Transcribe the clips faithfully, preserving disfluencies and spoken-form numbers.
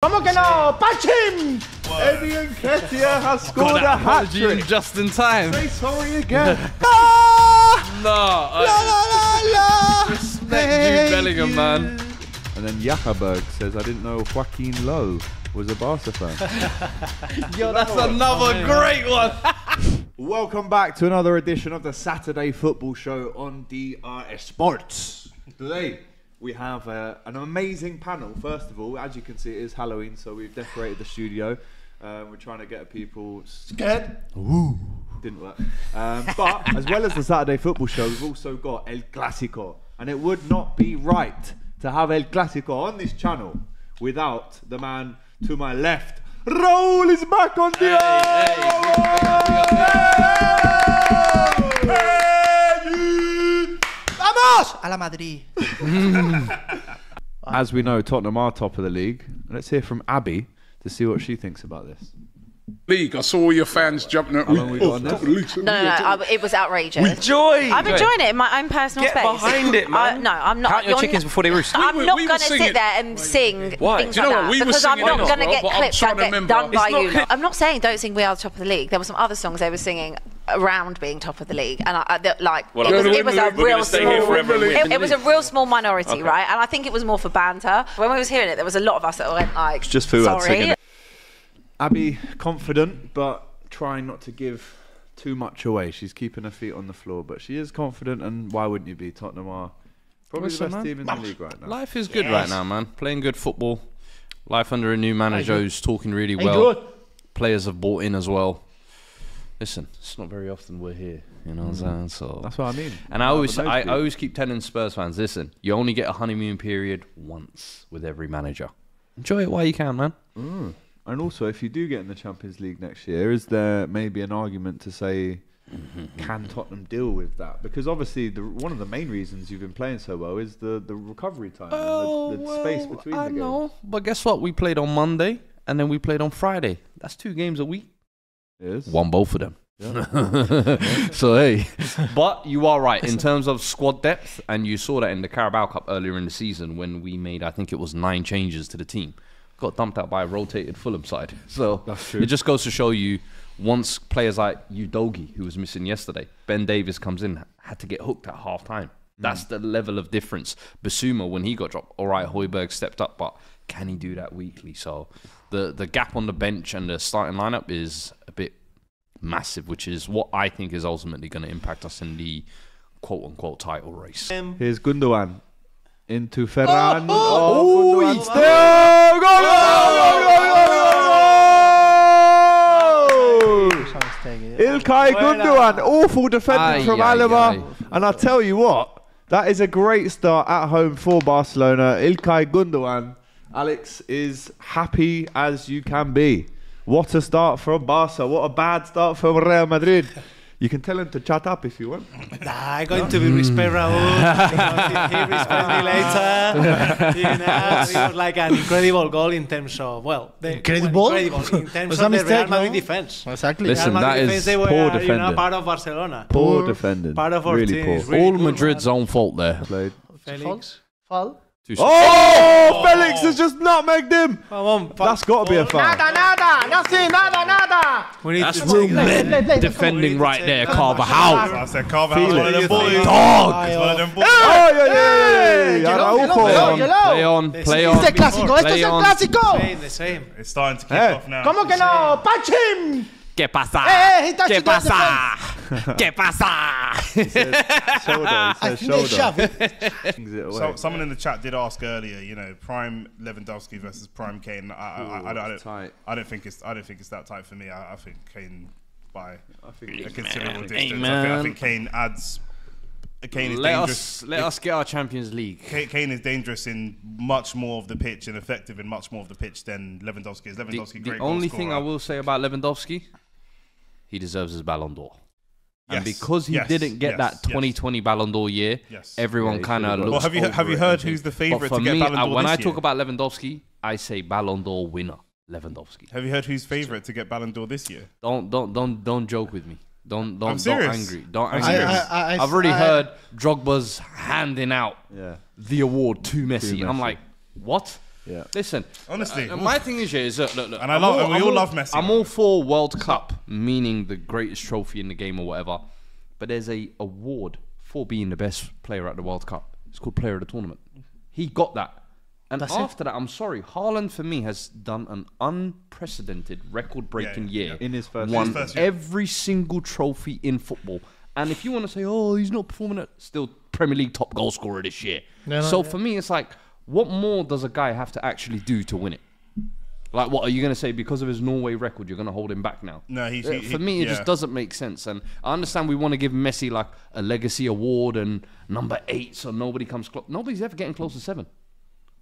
¿Cómo que no? Punch him! Eddie Nketiah has scored a hat-trick just in time. Say sorry again. ah! No. I la, la, la, la. Respect Jude Bellingham, you. man. And then Hoiberg says, I didn't know Joachim Löw was a Barca fan. Yo, that's another oh, great one. Welcome back to another edition of the Saturday Football Show on D R S Sports. Today, we have uh, an amazing panel. First of all, as you can see, it is Halloween, so we've decorated the studio. Uh, we're trying to get people scared. Ooh. Didn't work. Um, but as well as the Saturday Football Show, we've also got ElClasico. And it would not be right to have ElClasico on this channel without the man to my left. Raúl is back on the air! A la Madrid. As we know, Tottenham are top of the league. Let's hear from Abby to see what she thinks about this. League, I saw all your fans jumping at me. Oh, no, no, it was outrageous. With joy. I'm enjoying it in my own personal Get space. Get behind it, man. I, no, I'm not. Count your chickens before they roost. I'm not going to sit there and sing things like that because I'm not going to get clipped and get done by you. I'm not saying don't sing We Are the Top of the League. There were some other songs they were singing around being top of the league, and I, I, like well, it, was, it was a real small, it, it was a real small minority, okay. right? And I think it was more for banter. When we was hearing it, there was a lot of us that went like, it's just sorry. Abby, confident, but trying not to give too much away. She's keeping her feet on the floor, but she is confident, and why wouldn't you be? Tottenham are probably Listen, the best man. team in the league right now. Life is good yes. right now, man. Playing good football. Life under a new manager who's talking really well. Good. Players have bought in as well. Listen, it's not very often we're here, you know what I'm saying? So that's what I mean. And I always, I, I always keep telling Spurs fans, listen, you only get a honeymoon period once with every manager. Enjoy it while you can, man. Mm. And also, if you do get in the Champions League next year, is there maybe an argument to say, can Tottenham deal with that? Because obviously, the, one of the main reasons you've been playing so well is the the recovery time, oh, and the, the well, space between I the games. I know, but guess what? We played on Monday, and then we played on Friday. That's two games a week. Is. Won both of them. Yeah. So, hey. But you are right. In terms of squad depth, and you saw that in the Carabao Cup earlier in the season when we made, I think it was nine changes to the team. Got dumped out by a rotated Fulham side. So, that's true. It just goes to show you, once players like Udogi, who was missing yesterday, Ben Davis comes in, had to get hooked at half time. That's mm. the level of difference. Basuma, when he got dropped, all right, Hoiberg stepped up, but can he do that weekly? So the, the gap on the bench and the starting lineup is a bit massive, which is what I think is ultimately going to impact us in the quote-unquote title race. Here's Gundogan into Ferran. Oh, oh, oh, oh, it's there! Go, go, go, go, go, go! Ilkay Gundogan, awful defending from Alaba. And I tell you what, that is a great start at home for Barcelona. Ilkay Gundogan. Alex is happy as you can be. What a start from Barca. What a bad start from Real Madrid. You can tell him to chat up if you want. Nah, I'm going no? to be respect Raúl. he, he respect me later. You know, it was like an incredible goal in terms of, well, the, incredible? incredible in terms of the Real Madrid no? defense. Exactly. Listen, Real Madrid that defense, is were, poor defending. You know, part of Barcelona. Poor, poor defending. Part of our really team. Poor. Really All good, Madrid's man. own fault there. Played. Felix. Fall. Oh, oh, Felix has just nutmegged him. Come on, that's got to be a foul. Nada, nada, nothing, nada, nada. We need that's real men play, play, play, defending right there, Carvajal. I said Carvajal. One of them boys. Dog. Oh yeah, yeah, yeah. Play on, play on. Este clásico, este es el clásico. The same. It's starting to kick hey. off now. ¿Cómo que no? Punch him. ¿Qué pasa? Hey, hey, ¿Qué pasa? ¿Qué pasa? He says shoulder, he says shoulder. It so, someone in the chat did ask earlier, you know, prime Lewandowski versus prime Kane. I, I, Ooh, I, I, I, don't, tight. I don't think it's I don't think it's that tight for me. I, I think Kane by I think a considerable man, distance. I think, I think Kane adds. Kane is let dangerous. Us, let it, us get our Champions League. Kane is dangerous in much more of the pitch and effective in much more of the pitch than Lewandowski is. Lewandowski the, great. The only thing I will say about Lewandowski, he deserves his Ballon d'Or. And yes, because he yes, didn't get yes, that twenty twenty yes. Ballon d'Or year, yes. everyone yeah, kind of looks well, have you, have you heard who's the favourite to get me, Ballon d'Or this year? When I talk about Lewandowski, I say Ballon d'Or winner, Lewandowski. Have you heard who's favourite to get Ballon d'Or this year? Don't, don't, don't, don't joke with me. Don't, don't, I'm serious. Don't angry. Don't angry. I, I, I, I've already I, heard Drogba's handing out yeah. the award to Messi. Too Messi. I'm like, what? Yeah. Listen, honestly, uh, my thing is, yeah, is look, look, look. And I love, all, and we I'm all love Messi. I'm all for World Cup, meaning the greatest trophy in the game or whatever. But there's a award for being the best player at the World Cup. It's called Player of the Tournament. He got that. And That's after it. that, I'm sorry, Haaland for me has done an unprecedented record-breaking yeah, yeah, yeah. year. In his first, won his first year. every single trophy in football. And if you want to say, oh, he's not performing at still Premier League top goal scorer this year. No, so no, for yeah. me, it's like, what more does a guy have to actually do to win it? Like, what are you going to say? Because of his Norway record, you're going to hold him back now? No, he's... He, For me, he, yeah. it just doesn't make sense. And I understand we want to give Messi, like, a legacy award and number eight, so nobody comes close. Nobody's ever getting close to seven.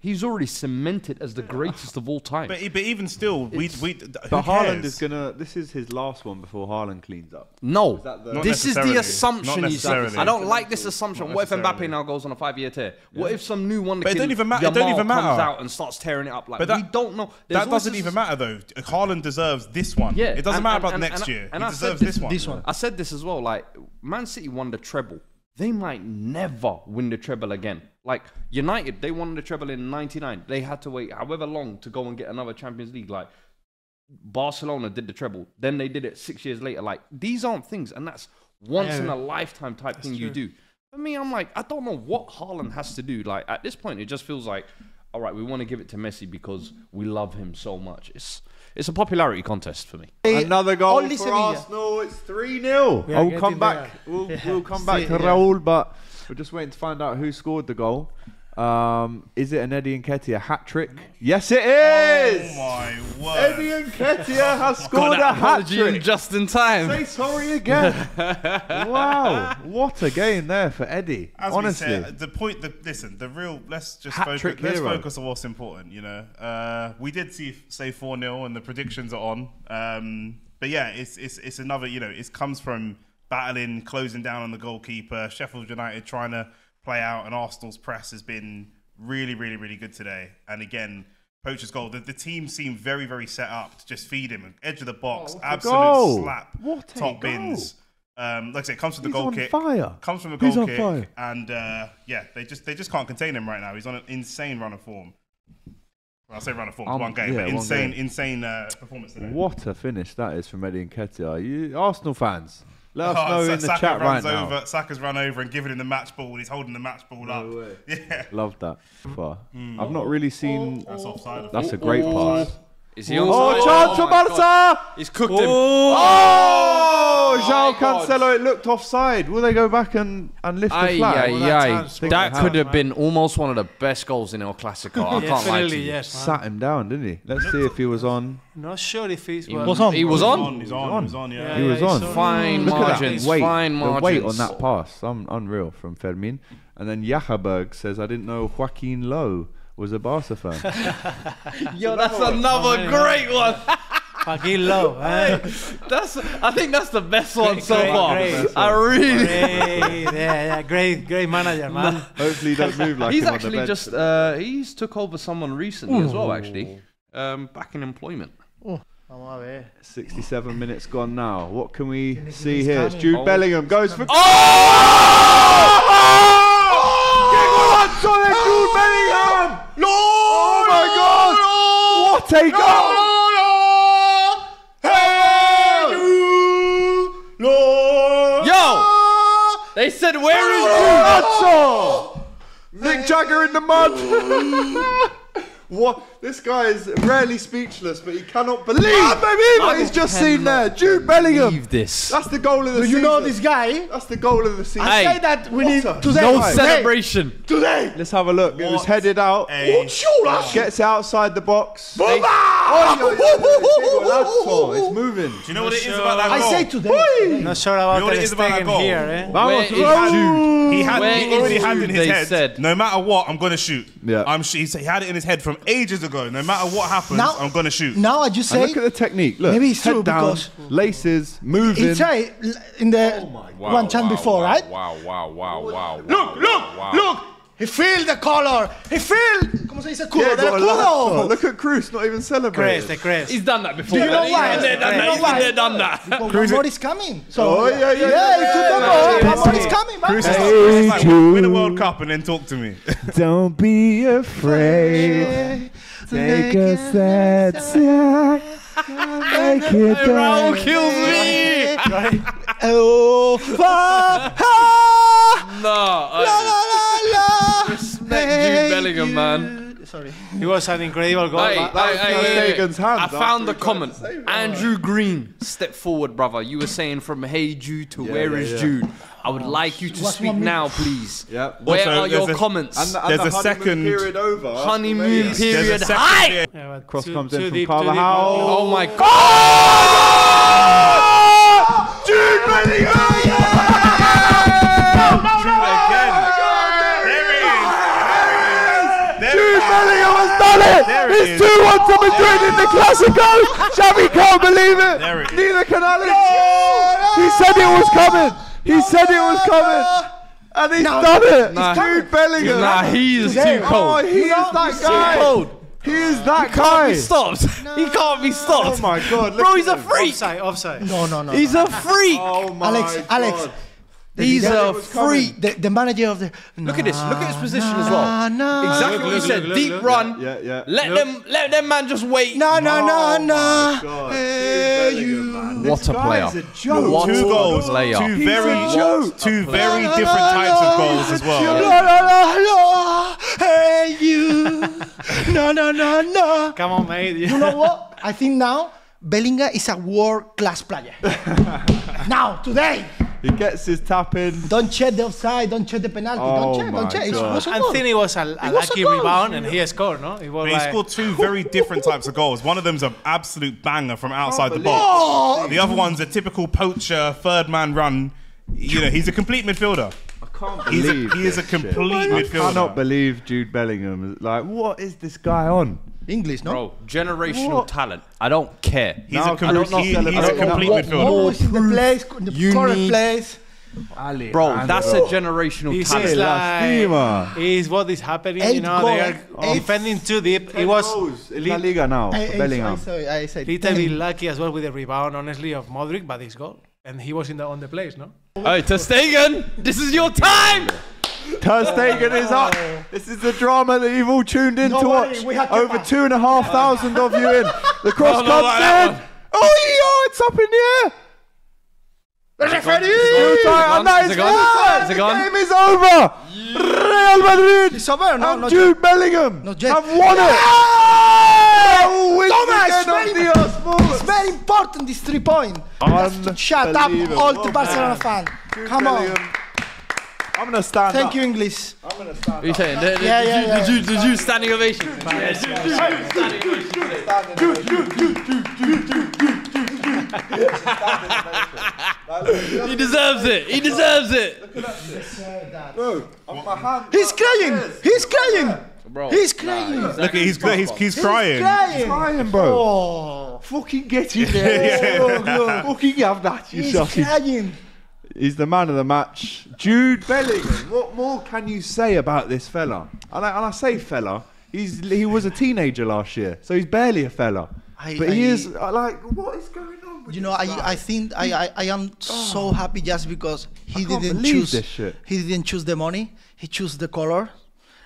He's already cemented as the greatest of all time. But, but even still, we... we but Haaland is going to... This is his last one before Haaland cleans up. No. This is the assumption. You see. I don't like this assumption. What if Mbappe now goes on a five-year tear? Yeah. What if some new wonder kid, Yamal, comes out and starts tearing it up? Like, that, we don't know. There's that doesn't even matter, though. Haaland deserves this one. Yeah, it doesn't and, matter and, about and, next and, year. And he I deserves this, this, one. this one. I said this as well. Like, Man City won the treble. They might never win the treble again. Like, United, they won the treble in ninety-nine. They had to wait however long to go and get another Champions League. Like, Barcelona did the treble. Then they did it six years later. Like, these aren't things, and that's once-in-a-lifetime type that's thing true. you do. For me, I'm like, I don't know what Haaland has to do. Like, at this point, it just feels like, all right, we want to give it to Messi because we love him so much. It's... It's a popularity contest for me. Another goal Only for Sevilla. Arsenal. It's three nil. Yeah, we'll come back. We'll, yeah. we'll come back to Raúl, but we're just waiting to find out who scored the goal. Um, is it an Eddie Nketiah hat-trick? Yes, it is! Oh, my word. Eddie Nketiah has scored a hat-trick. Just in time. Say sorry again. Wow. What a game there for Eddie. As Honestly. We said, the point, the, listen, the real, let's just focus, let's focus on what's important, you know. Uh, we did see, say four nil and the predictions are on. Um, but yeah, it's, it's, it's another, you know, it comes from battling, closing down on the goalkeeper, Sheffield United trying to play out, and Arsenal's press has been really, really, really good today. And again, Poacher's goal. The, the team seemed very, very set up to just feed him. Edge of the box, oh, absolute slap, what top bins. Um, like I say, it comes from the He's goal on kick. Fire. Comes from a goal He's on kick, fire. and uh, yeah, they just they just can't contain him right now. He's on an insane run of form. Well, I say run of form, um, one game, yeah, but insane, game. insane uh, performance today. What a finish that is from Eddie Nketiah. You Arsenal fans. Let us oh, know so in the Saka chat runs right over, now. Saka's run over and given him the match ball. He's holding the match ball no up. Way. Yeah, love that. Mm. I've not really seen. That's offside. That's a great oh. pass. Is he oh, onside? Oh, chance for Barca! God. He's cooked oh. him. Oh, João oh, Cancelo! It looked offside. Will they go back and and lift aye, the flag? Aye, aye. That, that could have been almost one of the best goals in El Clasico. I can't lie to you. Yes, sat him down, didn't he? Let's see if he was on. Not sure if he's he well. was on. He was on. He's on. He's on. Yeah, he was on. Fine margins. Look at that. Fine margins. The weight on that pass, um, unreal from Fermin. And then Hoiberg says, "I didn't know Joachim Löw was a Barca fan." Yo, that's another oh, great one. Joaquin Löw. Hey, that's. I think that's the best one great, so great, far. Great. I really. Great, yeah, yeah, great, great manager, man. Hopefully, he doesn't move like he's him actually on the bench. just. Uh, he's took over someone recently Ooh. as well. Actually, um, back in employment. Ooh. sixty-seven minutes gone now. What can we see here? It's Jude oh. Bellingham goes for. Oh! oh! oh! Solid oh, Jude Bellingham! No! Oh my God! No, what a no, goal! No, no. Hey, you, no, Yo! They said, "Where is Jude?" Mick Jagger in the mud. What? This guy is rarely speechless, but he cannot believe oh, what he's just seen there. Jude Bellingham. This. That's the goal of the Do season. You know this guy? That's the goal of the season. I say that we need today. No guys. celebration. Today. Let's have a look. What it was headed out. Oh, gets outside the box. Hey. Oh, yo, it's, it's moving. Do you know what it is about that goal? I say today. Not sure about you know what it is about that goal. Here, eh? Where Where oh. He, had, he already had it in his head. Said. No matter what, I'm going to shoot. Yeah. I'm He had it in his head from ages ago. No matter what happens, now, I'm going to shoot. Now I just say... And look at the technique. Look, maybe it's head true down, laces, moving. He tried in the oh wow, one time wow, before, wow, right? Wow, wow, wow, wow, look, wow. Look, look, wow. look. He feel the color. He feel... Como se dice culo? Yeah, del culo. Look at Cruz, not even celebrating. Cruz, Cruz. He's done that before. Do you know why? He's been there, done that. Because Amor is coming. So oh, yeah, yeah, yeah. yeah, yeah, yeah. Amor is coming, man. Cruz is like, win the World Cup and then talk to me. Don't be afraid. Take a sad sigh. Make it Raúl kills me. Right? Oh, fa, ha, no, I la, la, la, la. Respect Jude Bellingham, you. Man. Sorry. He was an incredible goal. Hey, that, that hey, hey, hey. Hand, I found the comment. Andrew Green, step forward, brother. You were saying from hey Jude to yeah, where yeah, is yeah. Jude? I would like you to What's speak now, please. Yeah. Where also, are your a, comments? And the, and there's the a second period over. Honeymoon yeah. period. Hi. Yeah, cross to, comes to in the, from Carvajal. Oh my God! Oh! Jude Bellingham! Oh! No, no, no! There it is! Jude Bellingham has done it! It's two one to Madrid in the Clasico. Xavi can't believe it. Neither can Alex. He said it was coming. He no, said it was coming, no, and he's no, done it. Nah, Jude Bellingham. Nah, he is too cold. Oh, he is that guy. Cold. He is that he guy. He can't be stopped. No. He can't be stopped. Oh my God, bro, he's a freak. Offside, offside. No, no, no. He's no. a freak. Oh my Alex, God. Alex, he's a freak. The, the manager of the. Nah, look at this. Look at his position nah, as well. Nah, exactly look, what you said. Look, Deep look, run. Yeah, yeah. Let look. them, let them man just wait. No, no, no, no. Hey, you. What a player. What two goals, player. Two he's very, two very different types of goals as well. La, la, la, la. Hey, you. No, no, no, no. Come on, mate. You know what? I think now Bellingham is a world-class player. Now, today. He gets his tap in. Don't check the offside. Don't check the penalty. Oh don't check. Don't check. It was I think it was a, a it lucky was a rebound, and he scored, no? It was he like... scored two very different types of goals. One of them's an absolute banger from outside the box. Oh. The other one's a typical poacher, third man run. You know, he's a complete midfielder. I can't believe a, he is a complete midfielder. I cannot believe Jude Bellingham. Like, what is this guy on? English, no? Bro, generational what? talent. I don't care. He's no, a complete, he, he's a complete what, midfielder. What the place, the you need... place. Ali, bro, Ali. that's a generational he's talent. Like, is what is happening, eight you know, goals, they are eight, defending too deep. It was goals. La Liga now, I, Bellingham. I said little bit lucky as well with the rebound, honestly, of Modric, but his goal. And he was in the, on the place, no? Hey, Ter Stegen, this is your time! Ter Stegen is up. This is the drama that you've all tuned in no to watch. Over two and a half thousand of you in. The cross no, no, comes no, in. Oh, it's up in the air. The referee. And that is, is, gone? is it gone? The game is over. Real Madrid it's over? No, and no, Jude Bellingham no, have won it. Thomas, it's very important, this three point. Shut up, all the Barcelona fans. Come on. I'm gonna stand Thank up. Thank you, English. I'm gonna stand what are you saying? The, the, yeah, the, yeah, the, yeah. The, the, the Jews standing ovation. Yeah, Jews. He deserves it. He deserves it. Look at that. No, my hand. He's crying. He's crying. Bro, he's crying. Nah, exactly. Look, he's, he's, he's, he's crying. crying. He's crying, bro. Oh, fucking get in there. Oh, fucking have that, you sucky. He's crying. He's the man of the match, Jude Bellingham. What more can you say about this fella? And I, and I say fella, he's, he was a teenager last year, so he's barely a fella. I, but I, he is, like, what is going on with You know, I, I think I, I, I am oh. so happy just because he didn't choose this shit. He didn't choose the money, he chose the colour,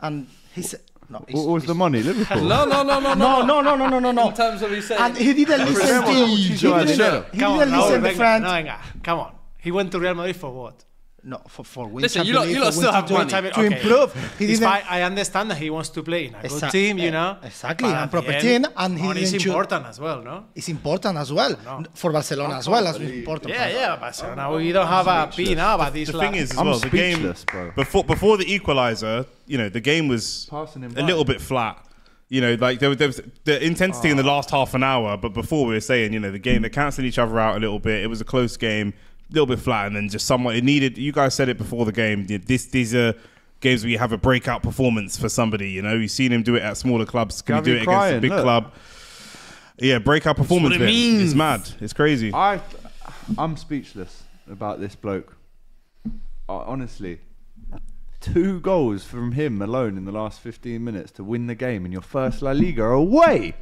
and he said... No, what was the money? Liverpool? No, no, no, no, no, no, no, no, no, no, no. In terms of he said... And he didn't listen to... He didn't listen to France. Come on. He went to Real Madrid for what? No, for, for winning. Listen, you lot, you lot still have one time to okay. improve. He Despite, I understand that he wants to play in a good team, you know. Exactly, a proper team. And he's important as well, no? It's important as well. No. For Barcelona as well, as important. Yeah, yeah, Barcelona. Oh, we don't I'm have speechless. a P now, but this The thing is, as I'm well, the game, bro. Before, before the equaliser, you know, the game was Passing him a little bit flat. You know, like, there was, there was the intensity oh. in the last half an hour, but before we were saying, you know, the game, they're cancelling each other out a little bit. It was a close game. Little bit flat, and then just someone it needed. You guys said it before the game. This, these are games where you have a breakout performance for somebody. You know, you've seen him do it at smaller clubs. Can you do it against a big club? Yeah, breakout performance. It means. It's mad. It's crazy. I, I'm speechless about this bloke. Honestly, two goals from him alone in the last fifteen minutes to win the game in your first La Liga away.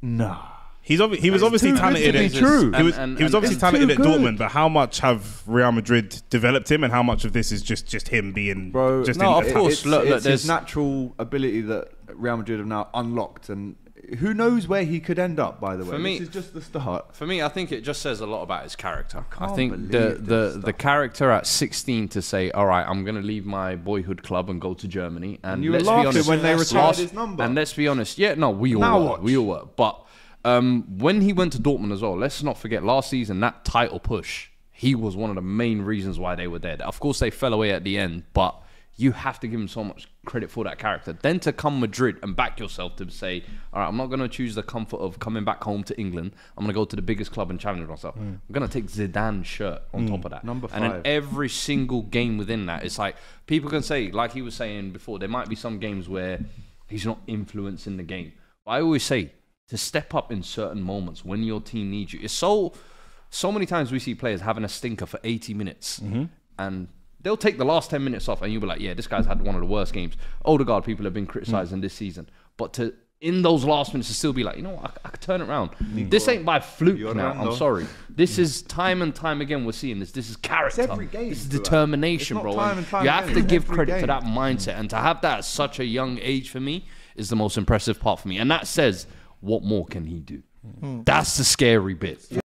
Nah. He's obvi he was obviously talented. At, true. He was, and, and, he was obviously talented at Dortmund, but how much have Real Madrid developed him, and how much of this is just just him being? Bro, just no, in of course. It's, look, look, it's his natural ability that Real Madrid have now unlocked, and who knows where he could end up, by the way. For me, this is just the start. For me, I think it just says a lot about his character. I, I think the the, the character at sixteen to say, all right, I'm going to leave my boyhood club and go to Germany. And, and you let's were be honest, when they retired his number. And let's be honest, yeah, no, we all now were. Watch. We all were. But um, when he went to Dortmund as well, let's not forget last season, that title push, he was one of the main reasons why they were there. Of course, they fell away at the end, but you have to give him so much credit for that character. Then to come Madrid and back yourself to say, all right, I'm not going to choose the comfort of coming back home to England. I'm going to go to the biggest club and challenge myself. Mm. I'm going to take Zidane's shirt on mm. top of that. Number five. And in every single game within that, it's like people can say, like he was saying before, there might be some games where he's not influencing the game. But I always say to step up in certain moments when your team needs you. It's so, so many times we see players having a stinker for eighty minutes mm-hmm. and they'll take the last ten minutes off and you'll be like, yeah, this guy's had one of the worst games. Odegaard people have been criticising mm. this season. But to in those last minutes to still be like, you know what, I, I could turn it around. Mm. This ain't by fluke You're now, I'm sorry. This is time and time again we're seeing this. This is character. It's every game, this is determination, bro. Time and time you have again. to it's give credit game. to that mindset. Mm. And to have that at such a young age for me is the most impressive part for me. And that says, what more can he do? Mm. That's the scary bit. Yeah.